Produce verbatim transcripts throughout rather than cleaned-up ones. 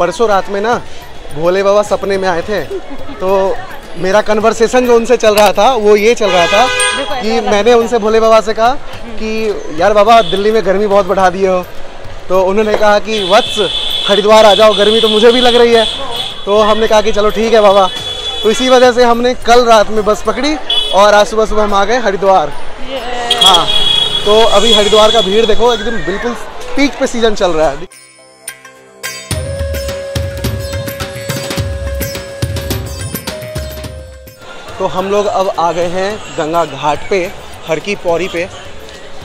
परसों रात में ना भोले बाबा सपने में आए थे, तो मेरा कन्वर्सेशन जो उनसे चल रहा था वो ये चल रहा था कि मैंने उनसे भोले बाबा से कहा कि यार बाबा दिल्ली में गर्मी बहुत बढ़ा दी हो, तो उन्होंने कहा कि वत्स हरिद्वार आ जाओ, गर्मी तो मुझे भी लग रही है। तो हमने कहा कि चलो ठीक है बाबा, तो इसी वजह से हमने कल रात में बस पकड़ी और आज सुबह सुबह हम आ गए हरिद्वार। हाँ, तो अभी हरिद्वार का भीड़ देखो, एकदम बिल्कुल पीक पे सीजन चल रहा है। तो हम लोग अब आ गए हैं गंगा घाट पे, हर की पौरी पे।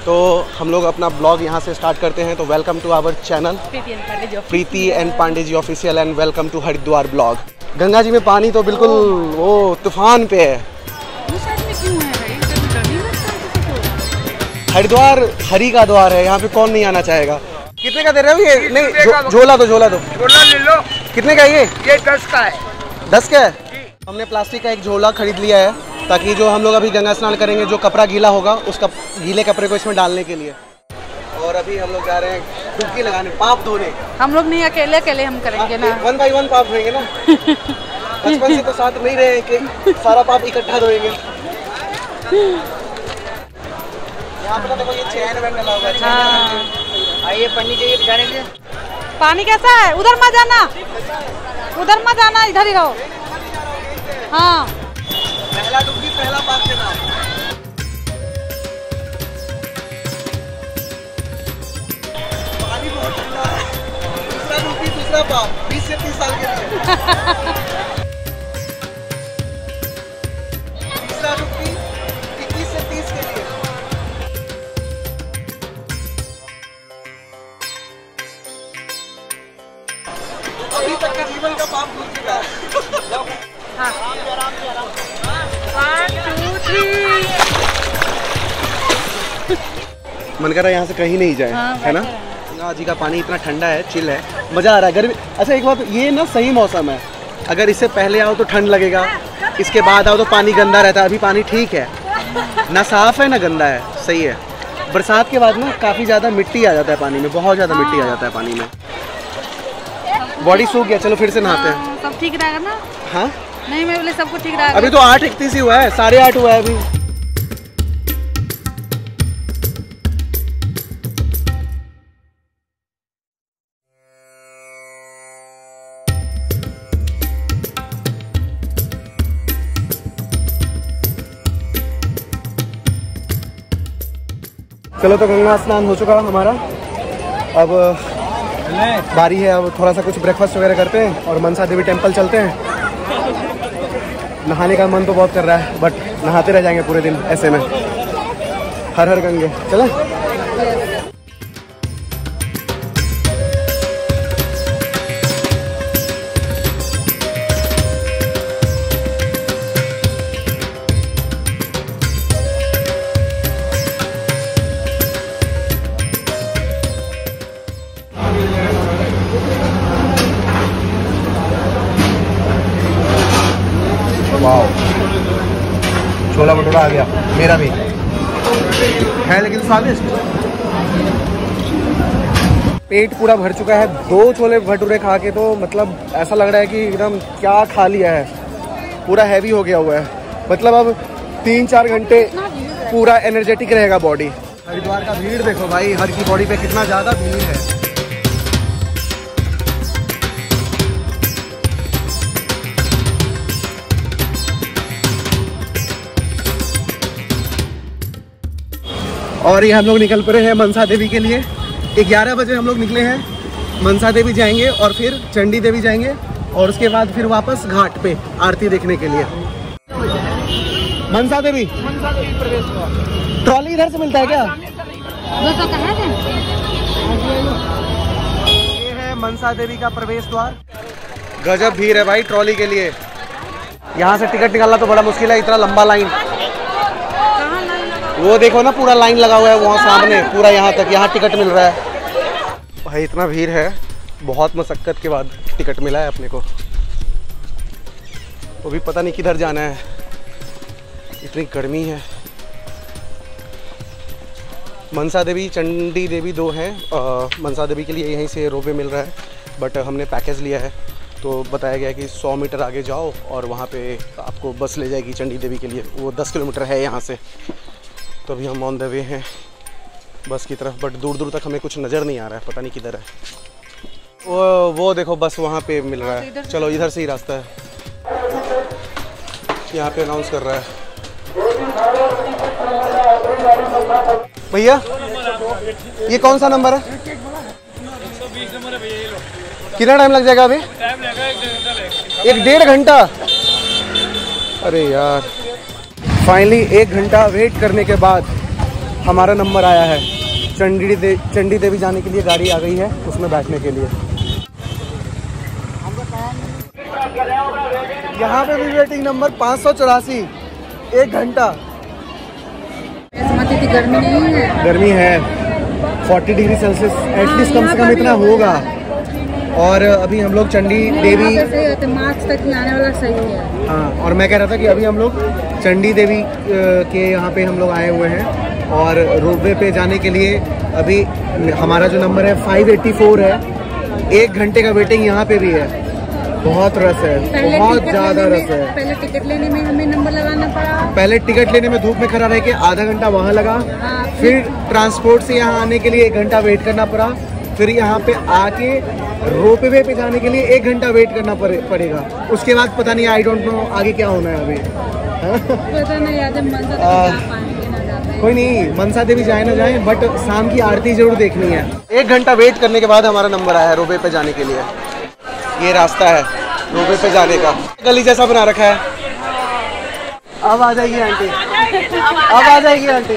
तो हम लोग अपना ब्लॉग यहाँ से स्टार्ट करते हैं। तो welcome to our channel Preeti and Pandey ji official and welcome to Haridwar blog. Ganga ji में पानी तो बिल्कुल वो तूफान पे है। हरिद्वार हरि का द्वार है, यहाँ पे कौन नहीं आना चाहेगा। कितने का दे रहे हो ये? नहीं, झोला दो, झोला दो, झोला ले लो। कितने का ये? ये दस का है। दस का है? हमने प्लास्टिक का एक झोला खरीद लिया है ताकि जो हम लोग अभी गंगा स्नान करेंगे जो कपड़ा गीला होगा उस कप, गीले कपड़े को इसमें डालने के लिए। और अभी हम लोग जा रहे हैं डुबकी लगाने, पाप धोने। हम लोग नहीं, अकेले अकेले हम करेंगे ना, वन बाई वन पाप धोएंगे ना। बचपन से तो साथ नहीं रहे कि सारा पाप इकट्ठा धोएंगे। यहाँ पे देखो ये चैन वैन लगा हुआ है। हाँ, आइए पन्नी चाहिए बिचारे के। पानी कैसा है? उधर मत जाना, उधर मत जाना, इधर ही रहो। हाँ, पहला डुबकी पहला पाप के नाम। पानी बहुत ठंडा है। दूसरा डुबकी दूसरा पाप, बीस से तीस साल के लिए। तीसरा डुबकी इक्कीस से तीस के लिए। अभी तक के जीवन का पाप भूल चुका है। हाँ। मन कर रहा है यहाँ से कहीं नहीं जाए। हाँ, है ना? गंगा जी का पानी इतना ठंडा है, चिल है, मजा आ रहा है। गर्मी अच्छा एक बात, ये ना सही मौसम है। अगर इससे पहले आओ तो ठंड लगेगा, इसके बाद आओ तो पानी गंदा रहता है। अभी पानी ठीक है, ना साफ है ना गंदा है, सही है। बरसात के बाद ना काफी ज्यादा मिट्टी आ जाता है पानी में, बहुत ज्यादा मिट्टी आ जाता है पानी में। बॉडी सूख गया, चलो फिर से नहाते हैं। सब ठीक रहेगा ना? हाँ नहीं, मैं बोले सब कुछ ठीक रहेगा। अभी तो आठ इकतीस ही हुआ है, साढ़े आठ हुआ है अभी। चलो तो गंगा स्नान हो चुका हमारा, अब बारी है अब थोड़ा सा कुछ ब्रेकफास्ट वगैरह करते हैं और मनसा देवी टेम्पल चलते हैं। नहाने का मन तो बहुत कर रहा है बट नहाते रह जाएंगे पूरे दिन ऐसे में। हर हर गंगे। चलो छोला भटूरा आ गया मेरा भी है, लेकिन स्वादिष्ट। पेट पूरा भर चुका है, दो छोले भटूरे खा के तो मतलब ऐसा लग रहा है कि एकदम क्या खा लिया है, पूरा हैवी हो गया हुआ है। मतलब अब तीन चार घंटे पूरा एनर्जेटिक रहेगा बॉडी। हरिद्वार का भीड़ देखो भाई, हर की बॉडी पे कितना ज़्यादा भीड़ है। और ये हम लोग निकल पड़े हैं मनसा देवी के लिए। ग्यारह बजे हम लोग निकले हैं, मनसा देवी जाएंगे और फिर चंडी देवी जाएंगे और उसके बाद फिर वापस घाट पे आरती देखने के लिए। मनसा देवी, मनसा देवी प्रवेश द्वार। ट्रॉली इधर से मिलता है क्या? ये है मनसा देवी का प्रवेश द्वार। गजब भीड़ है भाई ट्रॉली के लिए। यहाँ से टिकट निकालना तो बड़ा मुश्किल है, इतना लंबा लाइन। वो देखो ना पूरा लाइन लगा हुआ है वहाँ सामने, पूरा यहाँ तक। यहाँ टिकट मिल रहा है भाई, इतना भीड़ है। बहुत मशक्क़त के बाद टिकट मिला है अपने को, वो भी पता नहीं किधर जाना है, इतनी गर्मी है। मनसा देवी चंडी देवी दो हैं। मनसा देवी के लिए यहीं से रोपवे मिल रहा है बट हमने पैकेज लिया है तो बताया गया कि सौ मीटर आगे जाओ और वहाँ पे आपको बस ले जाएगी चंडी देवी के लिए। वो दस किलोमीटर है यहाँ से। तो अभी हम ऑन द वे हैं बस की तरफ, बट दूर दूर तक हमें कुछ नज़र नहीं आ रहा है, पता नहीं किधर है। वो वो देखो बस वहाँ पे मिल रहा है। चलो इधर से ही रास्ता है। यहाँ पे अनाउंस कर रहा है भैया, ये कौन सा नंबर है? कितना टाइम लग जाएगा अभी? एक डेढ़ घंटा। अरे यार, फाइनली एक घंटा वेट करने के बाद हमारा नंबर आया है। चंडी दे चंडी देवी जाने के लिए गाड़ी आ गई है, उसमें बैठने के लिए। यहाँ पे भी वेटिंग नंबर पाँच सौ चौरासी, एक घंटा। गर्मी नहीं है? गर्मी है, चालीस डिग्री सेल्सियस एटलीस्ट कम से कम इतना होगा। और अभी हम लोग चंडी देवी मार्च तक ही आने वाला सही है। हाँ, और मैं कह रहा था कि अभी हम लोग चंडी देवी के यहाँ पे हम लोग आए हुए हैं और रोपवे पे जाने के लिए अभी हमारा जो नंबर है पाँच सौ चौरासी है। एक घंटे का वेटिंग यहाँ पे भी है। बहुत रस है, बहुत ज़्यादा रस है। पहले टिकट लेने में हमें नंबर लगाना पड़ा। पहले टिकट लेने में धूप में खड़ा रह के आधा घंटा वहाँ लगा, फिर ट्रांसपोर्ट से यहाँ आने के लिए एक घंटा वेट करना पड़ा, फिर यहाँ पे आके रोपवे पे जाने के लिए एक घंटा वेट करना पड़े, पड़ेगा। उसके बाद पता नहीं, आई डोंट नो आगे क्या होना है अभी। पता नहीं यार, जब मनसा देवी ना जाए। कोई नहीं, मनसा देवी जाए ना जाए, बट शाम की आरती जरूर देखनी है। एक घंटा वेट करने के बाद हमारा नंबर आया है रोपवे पे जाने के लिए। ये रास्ता है रोपवे पे जाने का, गली जैसा बना रखा है। अब आ जाएगी आंटी, अब आ जाएगी आंटी।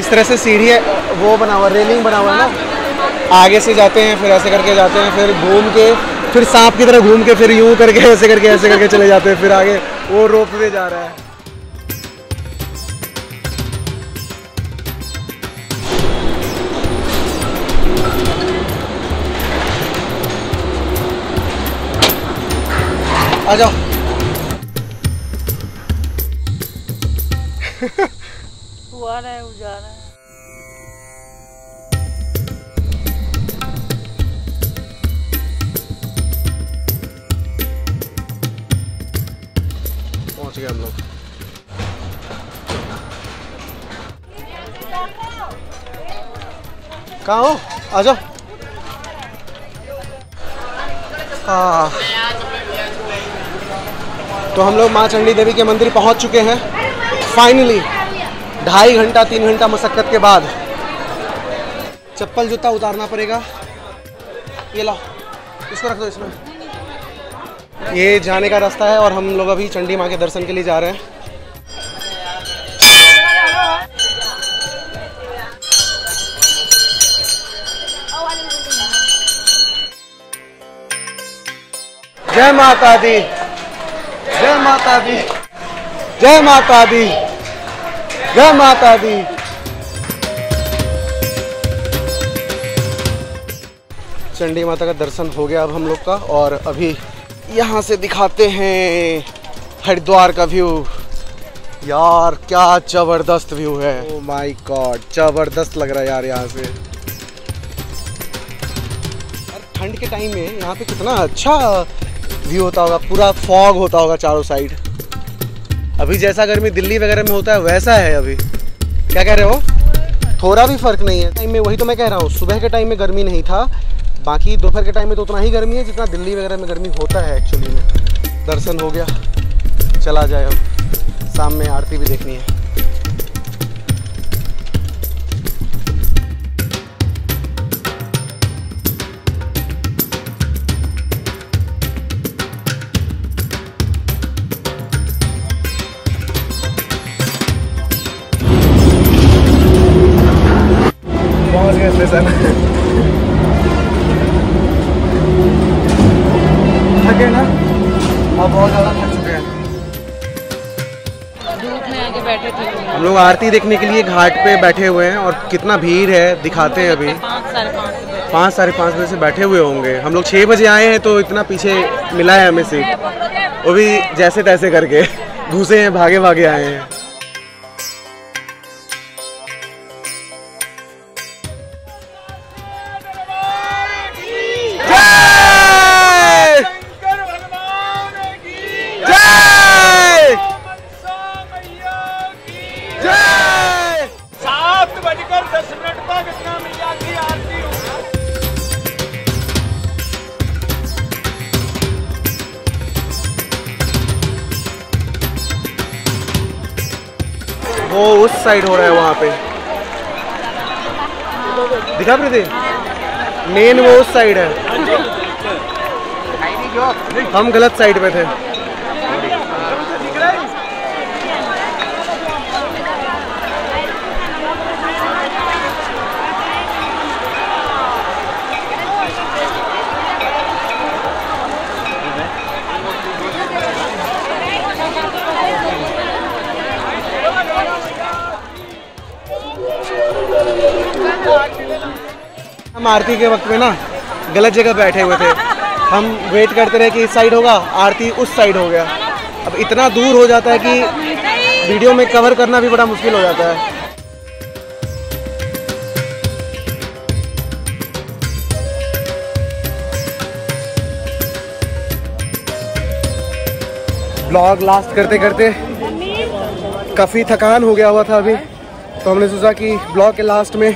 इस तरह से सीढ़ी है, वो बना हुआ, रेलिंग बना हुआ है ना, आगे से जाते हैं, फिर ऐसे करके जाते हैं, फिर घूम के, फिर सांप की तरह घूम के, फिर यूं करके ऐसे करके ऐसे करके चले जाते हैं, फिर आगे वो रोपवे जा रहा है। आ जाओ। आ रहा है, वो जा रहा है। पहुंच गए हम लोग। कहाँ हो? आ जाओ। हाँ, तो हम लोग माँ चंडी देवी के मंदिर पहुंच चुके हैं फाइनली। ढाई घंटा तीन घंटा मशक्कत के बाद चप्पल जूता उतारना पड़ेगा। ये लाओ, इसको रख दो इसमें। ये जाने का रास्ता है और हम लोग अभी चंडी माँ के दर्शन के लिए जा रहे हैं। जय माता दी, जय माता दी, जय माता दी, जय माता दी। चंडी माता का दर्शन हो गया अब हम लोग का, और अभी यहाँ से दिखाते हैं हरिद्वार का व्यू। यार क्या जबरदस्त व्यू है, ओ माय गॉड, जबरदस्त लग रहा है यार यहाँ से। यार ठंड के टाइम में यहाँ पे कितना अच्छा व्यू होता होगा, पूरा फॉग होता होगा चारों साइड। अभी जैसा गर्मी दिल्ली वगैरह में होता है वैसा है अभी। क्या कह रहे हो? थोड़ा भी फर्क नहीं है टाइम में। वही तो मैं कह रहा हूँ, सुबह के टाइम में गर्मी नहीं था, बाकी दोपहर के टाइम में तो उतना ही गर्मी है जितना दिल्ली वगैरह में गर्मी होता है एक्चुअली में। दर्शन हो गया, चला जाए अब, शाम में आरती भी देखनी है। थके ना अब, बहुत ज़्यादा थक चुके हैं। धूप में आगे बैठे थे हम लोग आरती देखने के लिए, घाट पे बैठे हुए हैं। और कितना भीड़ है दिखाते हैं अभी। पाँच साढ़े पाँच बजे से बैठे हुए होंगे। हम लोग छः बजे आए हैं तो इतना पीछे मिला है हमें सीट, वो भी जैसे तैसे करके घुसे हैं, भागे भागे आए हैं। वो उस साइड हो रहा है वहाँ पे, दिखा प्रीति, मेन वो उस साइड है, हम गलत साइड पे थे। हम आरती के वक्त में ना गलत जगह बैठे हुए थे, हम वेट करते रहे कि इस साइड होगा, आरती उस साइड हो गया। अब इतना दूर हो जाता है कि वीडियो में कवर करना भी बड़ा मुश्किल हो जाता है। ब्लॉग लास्ट करते करते काफ़ी थकान हो गया हुआ था अभी, तो हमने सोचा कि ब्लॉग के लास्ट में,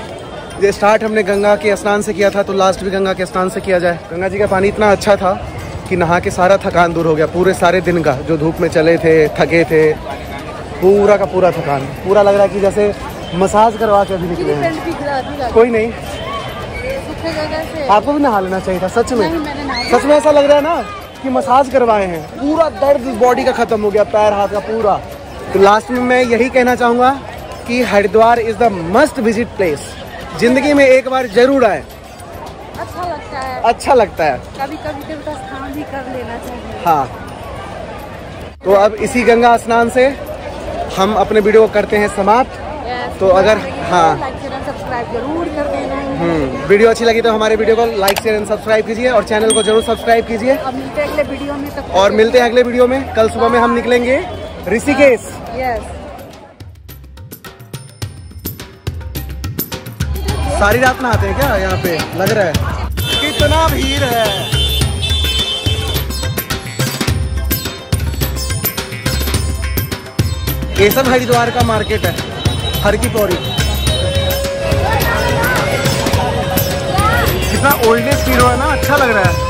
ये स्टार्ट हमने गंगा के स्नान से किया था तो लास्ट भी गंगा के स्नान से किया जाए। गंगा जी का पानी इतना अच्छा था कि नहा के सारा थकान दूर हो गया, पूरे सारे दिन का जो धूप में चले थे, थके थे, पूरा का पूरा थकान, पूरा लग रहा है कि जैसे मसाज करवा के अभी निकले हैं। कोई नहीं, आपको भी नहा लेना चाहिए था, सच में सच में ऐसा लग रहा है ना कि मसाज करवाए हैं, पूरा दर्द बॉडी का ख़त्म हो गया, पैर हाथ का पूरा। तो लास्ट में मैं यही कहना चाहूँगा कि Haridwar is the must visit place, जिंदगी में एक बार जरूर आए, अच्छा लगता है, अच्छा लगता है, कभी कभी देवता स्नान भी कर लेना चाहिए। हाँ, तो अब इसी गंगा स्नान से हम अपने वीडियो करते हैं समाप्त। तो अगर हाँ लाइक शेयर एंड सब्सक्राइब जरूर कर देना, वीडियो अच्छी लगी तो हमारे वीडियो को लाइक शेयर एंड सब्सक्राइब कीजिए और चैनल को जरूर सब्सक्राइब कीजिए। अगले वीडियो में और मिलते हैं अगले वीडियो में। कल सुबह में हम निकलेंगे ऋषिकेश। यस, सारी रात नहाते हैं क्या यहाँ पे? लग रहा है कितना भीड़ है। ये सब हरिद्वार का मार्केट है, हर की पौरी। कितना ओल्डेस्ट फील हुआ ना, अच्छा लग रहा है।